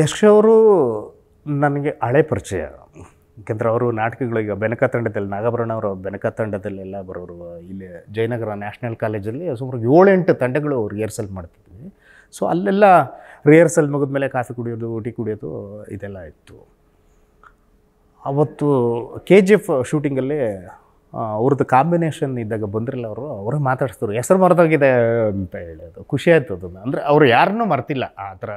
ಯಶ್ ಅವರು ನನಗೆ ಹಳೆ ಪರಿಚಯ. ಯಾಕೆಂದರೆ ಅವರು ನಾಟಕಗಳಿಗೆ ಬೆನಕ ತಂಡದಲ್ಲಿ, ನಾಗಾಭರಣವರ ಬೆನಕ ತಂಡದಲ್ಲೆಲ್ಲ ಬರೋರು. ಇಲ್ಲಿ ಜಯನಗರ ನ್ಯಾಷನಲ್ ಕಾಲೇಜಲ್ಲಿ ಸುಮಾರು 7-8 ತಂಡಗಳು ರಿಹರ್ಸಲ್ ಮಾಡ್ತಿದ್ವಿ. ಸೊ ಅಲ್ಲೆಲ್ಲ ರಿಹರ್ಸಲ್ ಮುಗಿದ್ಮೇಲೆ ಕಾಫಿ ಕುಡಿಯೋದು, ಟೀ ಕುಡಿಯೋದು ಇದೆಲ್ಲ ಇತ್ತು. ಅವತ್ತು KGF ಶೂಟಿಂಗಲ್ಲಿ ಅವ್ರದ್ದು ಕಾಂಬಿನೇಷನ್ ಇದ್ದಾಗ ಬಂದ್ರಲ್ಲ ಅವರು, ಅವರೇ ಮಾತಾಡ್ತಿದ್ರು, ಹೆಸರು ಮರೆದೋಗಿದೆ ಅಂತ ಹೇಳೋದು. ಖುಷಿ ಆಯಿತು ಅದನ್ನು. ಅಂದರೆ ಅವರು ಯಾರನ್ನೂ ಮರ್ತಿಲ್ಲ, ಆ ಥರ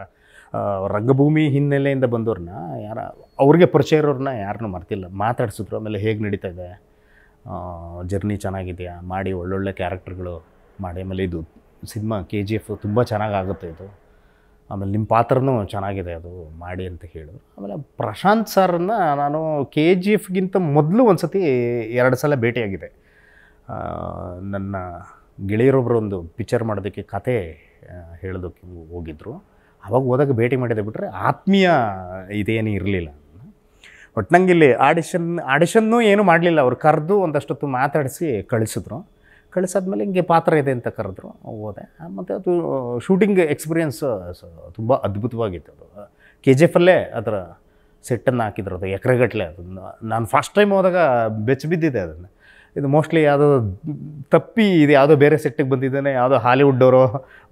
ರಂಗಭೂಮಿ ಹಿನ್ನೆಲೆಯಿಂದ ಬಂದವ್ರನ್ನ, ಯಾರ ಅವ್ರಿಗೆ ಪರಿಚಯ ಇರೋರನ್ನ ಯಾರನ್ನೂ ಮರ್ತಿಲ್ಲ. ಮಾತಾಡ್ಸಿದ್ರು, ಆಮೇಲೆ ಹೇಗೆ ನಡೀತಾ ಇದೆ, ಜರ್ನಿ ಚೆನ್ನಾಗಿದೆಯಾ, ಮಾಡಿ ಒಳ್ಳೊಳ್ಳೆ ಕ್ಯಾರೆಕ್ಟರ್ಗಳು ಮಾಡಿ, ಆಮೇಲೆ ಇದು ಸಿನಿಮಾ KGF ತುಂಬ ಚೆನ್ನಾಗಾಗುತ್ತೆ ಇದು, ಆಮೇಲೆ ನಿಮ್ಮ ಪಾತ್ರನೂ ಚೆನ್ನಾಗಿದೆ ಅದು ಮಾಡಿ ಅಂತ ಹೇಳಿದ್ರು. ಆಮೇಲೆ ಪ್ರಶಾಂತ್ ಸರ್ನ ನಾನು KGFಗಿಂತ ಮೊದಲು ಒಂದು ಸತಿ 2 ಸಲ ಭೇಟಿಯಾಗಿದೆ. ನನ್ನ ಗೆಳೆಯರೊಬ್ಬರು ಒಂದು ಪಿಕ್ಚರ್ ಮಾಡೋದಕ್ಕೆ ಕತೆ ಹೇಳೋದಕ್ಕೆ ಹೋಗಿದ್ದರು. ಅವಾಗ ಹೋದಾಗ ಭೇಟಿ ಮಾಡಿದೆ, ಬಿಟ್ಟರೆ ಆತ್ಮೀಯ ಇದೇನು ಇರಲಿಲ್ಲ. ಬಟ್ ನಂಗೆ ಇಲ್ಲಿ ಆಡಿಷನ್ನೂ ಏನೂ ಮಾಡಲಿಲ್ಲ. ಅವ್ರು ಕರೆದು ಒಂದಷ್ಟೊತ್ತು ಮಾತಾಡಿಸಿ ಕಳಿಸಿದ್ರು. ಕಳಿಸಾದ್ಮೇಲೆ ಹಿಂಗೆ ಪಾತ್ರ ಇದೆ ಅಂತ ಕರೆದ್ರು, ಹೋದೆ. ಮತ್ತು ಅದು ಶೂಟಿಂಗ್ ಎಕ್ಸ್ಪೀರಿಯನ್ಸ್ ತುಂಬ ಅದ್ಭುತವಾಗಿತ್ತು. ಅದು KGFಲ್ಲೇ ಅದರ ಸೆಟ್ಟನ್ನು ಹಾಕಿದ್ರು, ಅದು ಎಕರೆಗಟ್ಟಲೆ. ಅದನ್ನು ನಾನು ಫಸ್ಟ್ ಟೈಮ್ ಹೋದಾಗ ಬೆಚ್ಚಿಬಿದ್ದಿದೆ ಅದನ್ನು. ಇದು ಮೋಸ್ಟ್ಲಿ ಯಾವುದೋ ತಪ್ಪಿ ಇದು ಯಾವುದೋ ಬೇರೆ ಸೆಟ್ಟಿಗೆ ಬಂದಿದ್ದಾನೆ, ಯಾವುದೋ ಹಾಲಿವುಡ್ಡವರೋ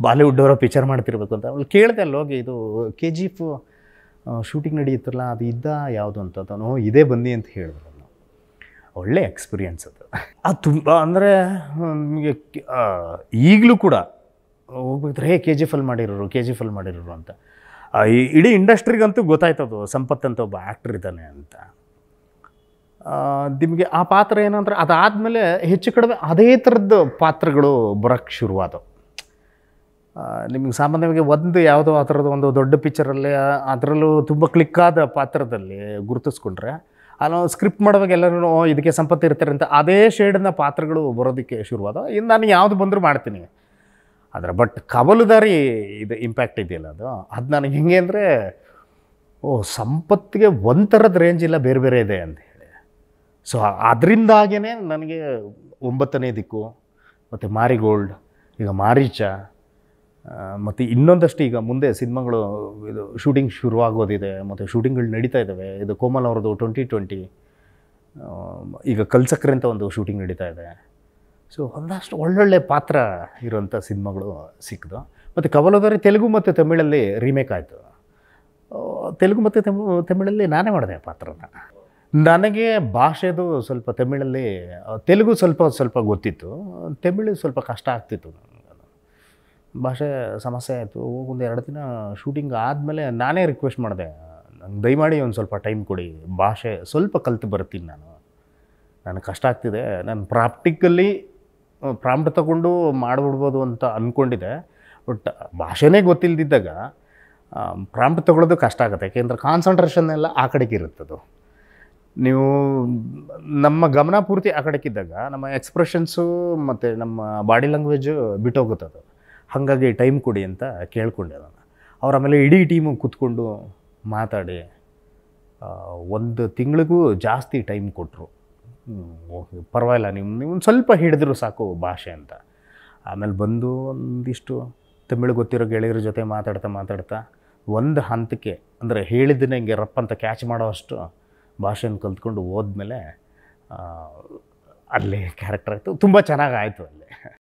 ಬಾಲಿವುಡ್ಡವರೋ ಪಿಕ್ಚರ್ ಮಾಡ್ತಿರ್ಬೇಕು ಅಂತ ಅವ್ಳು ಕೇಳಿದೆ. ಅಲ್ಲಿ ಹೋಗಿ ಇದು KGF ಶೂಟಿಂಗ್ ನಡೆಯುತ್ತಲ್ಲ ಅದು ಇದ್ದ ಯಾವುದು ಅಂತ ತಾನು ಇದೇ ಬನ್ನಿ ಅಂತ ಹೇಳಿದ್ರು. ನಾನು ಒಳ್ಳೆ ಎಕ್ಸ್ಪೀರಿಯನ್ಸ್ ಅದು. ಅದು ತುಂಬ ಅಂದರೆ ನಿಮಗೆ ಈಗಲೂ ಕೂಡ ಹೋಗ್ಬೇಕಿದ್ರೆ ಹೇ KGFಲ್ಲಿ ಮಾಡಿರೋರು ಅಂತ ಇಡೀ ಇಂಡಸ್ಟ್ರಿಗಂತೂ ಗೊತ್ತಾಯ್ತದು ಸಂಪತ್ ಅಂತ ಒಬ್ಬ ಆ್ಯಕ್ಟ್ರ್ ಇದ್ದಾನೆ ಅಂತ. ನಿಮಗೆ ಆ ಪಾತ್ರ ಏನಂದ್ರೆ ಅದಾದಮೇಲೆ ಹೆಚ್ಚು ಕಡಿಮೆ ಅದೇ ಥರದ್ದು ಪಾತ್ರಗಳು ಬರೋಕ್ಕೆ ಶುರುವಾದವು. ನಿಮಗೆ ಸಾಮಾನ್ಯವಾಗಿ ಒಂದು ಯಾವುದೋ ಆ ಥರದ್ದು ಒಂದು ದೊಡ್ಡ ಪಿಕ್ಚರಲ್ಲಿ, ಅದರಲ್ಲೂ ತುಂಬ ಕ್ಲಿಕ್ಕಾದ ಪಾತ್ರದಲ್ಲಿ ಗುರುತಿಸ್ಕೊಂಡ್ರೆ ಅಲ್ಲೋ ಸ್ಕ್ರಿಪ್ಟ್ ಮಾಡುವಾಗ ಎಲ್ಲರೂ ಇದಕ್ಕೆ ಸಂಪತ್ತು ಇರ್ತಾರೆ ಅಂತ ಅದೇ ಶೇಡನ್ನ ಪಾತ್ರಗಳು ಬರೋದಕ್ಕೆ ಶುರುವಾದವು. ಇನ್ನು ನಾನು ಯಾವುದು ಬಂದರೂ ಮಾಡ್ತೀನಿ ಅದರ. ಬಟ್ ಕವಲುದಾರಿ ಇದು ಇಂಪ್ಯಾಕ್ಟ್ ಇದೆಯಲ್ಲ ಅದು, ಅದು ನನಗೆ ಹೆಂಗೆ ಅಂದರೆ ಸಂಪತ್ತಿಗೆ ಒಂಥರದ ರೇಂಜ್ ಇಲ್ಲ, ಬೇರೆ ಬೇರೆ ಇದೆ ಅಂತ. ಸೊ ಅದರಿಂದಾಗೇ ನನಗೆ 9ನೇ ದಿಕ್ಕು ಮತ್ತು ಮಾರಿಗೋಲ್ಡ್, ಈಗ ಮಾರೀಚ, ಮತ್ತು ಇನ್ನೊಂದಷ್ಟು ಈಗ ಮುಂದೆ ಸಿನಿಮಾಗಳು ಇದು ಶೂಟಿಂಗ್ ಶುರುವಾಗೋದಿದೆ ಮತ್ತು ಶೂಟಿಂಗ್ಗಳು ನಡೀತಾ ಇದ್ದಾವೆ. ಇದು ಕೋಮಲ್ ಅವ್ರದ್ದು 2020, ಈಗ ಕಲ್ಸಕ್ರೆ ಅಂತ ಒಂದು ಶೂಟಿಂಗ್ ನಡೀತಾ ಇದೆ. ಸೊ ಒಂದಷ್ಟು ಒಳ್ಳೊಳ್ಳೆ ಪಾತ್ರ ಇರೋಂಥ ಸಿನಿಮಾಗಳು ಸಿಕ್ಕಿದು. ಮತ್ತು ಕವಲೋದರಿ ತೆಲುಗು ಮತ್ತು ತಮಿಳಲ್ಲಿ ರೀಮೇಕ್ ಆಯಿತು. ತೆಲುಗು ಮತ್ತು ತಮಿಳಲ್ಲಿ ನಾನೇ ಮಾಡಿದೆ ಪಾತ್ರನ. ನನಗೆ ಭಾಷೆದು ಸ್ವಲ್ಪ ತಮಿಳಲ್ಲಿ, ತೆಲುಗು ಸ್ವಲ್ಪ ಸ್ವಲ್ಪ ಗೊತ್ತಿತ್ತು, ತಮಿಳು ಸ್ವಲ್ಪ ಕಷ್ಟ ಆಗ್ತಿತ್ತು ನನಗೆ. ಭಾಷೆ ಸಮಸ್ಯೆ ಆಯಿತು. ಒಂದು 2 ದಿನ ಶೂಟಿಂಗ್ ಆದಮೇಲೆ ನಾನೇ ರಿಕ್ವೆಸ್ಟ್ ಮಾಡಿದೆ, ನಂಗೆ ದಯಮಾಡಿ ಒಂದು ಸ್ವಲ್ಪ ಟೈಮ್ ಕೊಡಿ, ಭಾಷೆ ಸ್ವಲ್ಪ ಕಲಿತು ಬರ್ತೀನಿ ನಾನು, ನನಗೆ ಕಷ್ಟ ಆಗ್ತಿದೆ. ನಾನು ಪ್ರಾಂಪ್ಟ್ ತಗೊಂಡು ಮಾಡಿಬಿಡ್ಬೋದು ಅಂತ ಅಂದ್ಕೊಂಡಿದ್ದೆ. ಬಟ್ ಭಾಷೆನೇ ಗೊತ್ತಿಲ್ಲದಿದ್ದಾಗ ಪ್ರಾಂಪ್ಟ್ ತೊಗೊಳೋದು ಕಷ್ಟ ಆಗುತ್ತೆ. ಯಾಕೆಂದರೆ ಕಾನ್ಸಂಟ್ರೇಷನ್ ಎಲ್ಲ ಆ ಕಡೆಗೆ ಇರುತ್ತದು. ನೀವು ನಮ್ಮ ಗಮನ ಪೂರ್ತಿ ಆ ಕಡೆಗಿದ್ದಾಗ ನಮ್ಮ ಎಕ್ಸ್ಪ್ರೆಷನ್ಸು ಮತ್ತು ನಮ್ಮ ಬಾಡಿ ಲ್ಯಾಂಗ್ವೇಜು ಬಿಟ್ಟೋಗುತ್ತದು. ಹಾಗಾಗಿ ಟೈಮ್ ಕೊಡಿ ಅಂತ ಕೇಳಿಕೊಂಡೆ ನಾನು. ಅವ್ರ ಆಮೇಲೆ ಇಡೀ ಟೀಮು ಕೂತ್ಕೊಂಡು ಮಾತಾಡಿ 1 ತಿಂಗಳಿಗೂ ಜಾಸ್ತಿ ಟೈಮ್ ಕೊಟ್ಟರು. ಓಕೆ ಪರವಾಗಿಲ್ಲ, ನೀವು ಸ್ವಲ್ಪ ಹಿಡಿದ್ರು ಸಾಕು ಭಾಷೆ ಅಂತ. ಆಮೇಲೆ ಬಂದು ಒಂದಿಷ್ಟು ತಮಿಳು ಗೊತ್ತಿರೋ ಗೆಳೆಯರ ಜೊತೆ ಮಾತಾಡ್ತಾ ಒಂದು ಹಂತಕ್ಕೆ, ಅಂದರೆ ಹೇಳಿದ್ದನ್ನೇ ಹಿಂಗೆ ರಪ್ಪ ಅಂತ ಕ್ಯಾಚ್ ಮಾಡೋವಷ್ಟು ಭಾಷೆಯನ್ನು ಕಲ್ತ್ಕೊಂಡು ಹೋದ್ಮೇಲೆ ಅಲ್ಲಿ ಕ್ಯಾರೆಕ್ಟರ್ ಆಯಿತು. ತುಂಬ ಚೆನ್ನಾಗಾಯಿತು ಅಲ್ಲಿ.